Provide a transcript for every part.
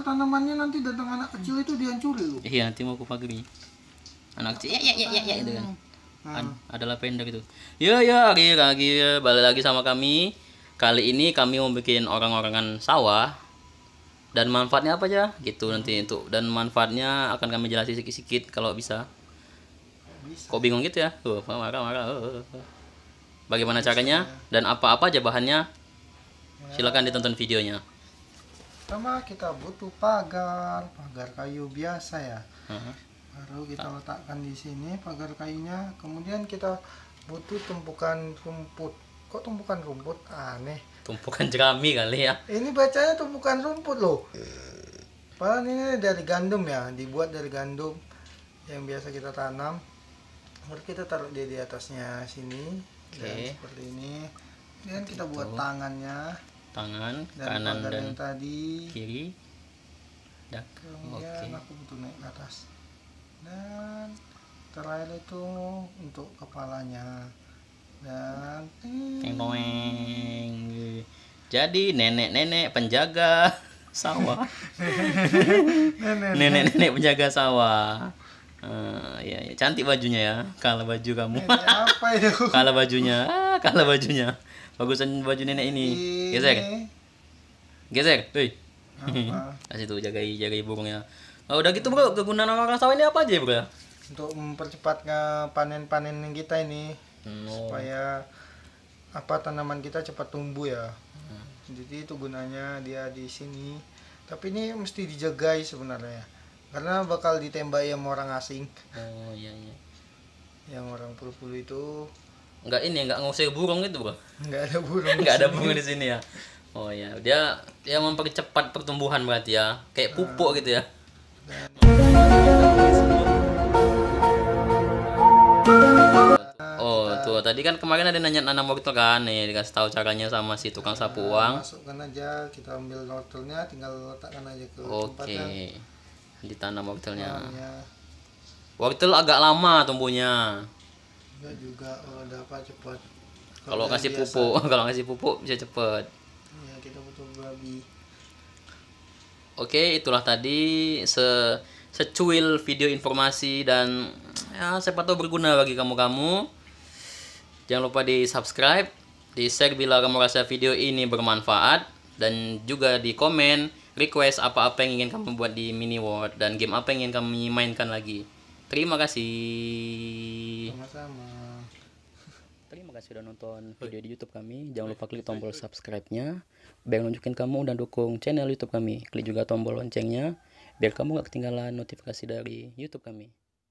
keluar tanamannya, nanti datang anak kecil itu dihancurin loh. Iya, nanti mau kupagri anak kecil ya itu kan. Adalah pendek itu. Ya akhir balik lagi sama kami. Kali ini kami mau bikin orang-orangan sawah. Dan manfaatnya apa aja gitu nanti itu. Dan manfaatnya akan kami jelasin sedikit-sedikit kalau bisa. Kok bingung gitu ya? Marah-marah. Bagaimana caranya dan apa-apa aja bahannya? Silakan ditonton videonya. Pertama kita butuh pagar kayu biasa ya. Baru kita letakkan di sini pagar kayunya. Kemudian kita butuh tumpukan rumput. Kok tumpukan rumput? Aneh. Tumpukan jerami kali ya. Ini bacanya tumpukan rumput loh. Padahal ini dari gandum ya, dibuat dari gandum yang biasa kita tanam. Lalu kita taruh dia di atasnya sini. Okay. Dan seperti ini. Dan kita buat tangannya. Tangan dan kanan dan tadi kiri. Dan kemudian aku butuh naik ke atas. Dan terakhir itu untuk kepalanya. Dan jadi nenek-nenek penjaga sawah. Nenek-nenek penjaga sawah. Ya, cantik bajunya ya. Kalah baju kamu. Apa itu? Kalah bajunya. Kalah bajunya. Bagusan baju nenek ini. Geser. Geser. Hei. Kasih tuh jagai burungnya. Oh, udah gitu bro, kegunaan orang-orang sawah ini apa aja bro? Untuk mempercepat panen-panen kita ini, supaya tanaman kita cepat tumbuh ya. Jadi itu gunanya dia di sini. Tapi ini mesti dijagai sebenarnya, karena bakal ditembak yang orang asing. Oh iya. Yang orang pulu-pulu itu. Nggak ngusir burung gitu bro? Nggak ada burung. Nggak ada burung di sini ya. Oh iya, dia mempercepat pertumbuhan berarti ya, kayak pupuk gitu ya. Oh tuh tadi kan kemarin ada nanya nanam wortel kan, nih dikasih tahu caranya sama si tukang sapu uang. Masukkan aja, kita ambil wortelnya, tinggal letakkan aja ke tempatnya. Ditanam wortelnya. Wortel agak lama tumbuhnya. Enggak juga, kalau dapat cepat. Kalau kasih pupuk, bisa cepat. Iya, kita butuh babi. Oke, itulah tadi secuil video informasi dan ya, siapa tahu berguna bagi kamu-kamu. Jangan lupa di subscribe, di share bila kamu rasa video ini bermanfaat, dan juga di komen request apa-apa yang ingin kamu buat di Miniworld dan game apa yang ingin kamu mainkan lagi. Terima kasih. Sama-sama. Terima kasih sudah nonton video di YouTube kami. Jangan lupa klik tombol subscribe-nya biar nunjukin kamu dan dukung channel YouTube kami. Klik juga tombol loncengnya biar kamu gak ketinggalan notifikasi dari YouTube kami.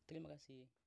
Terima kasih.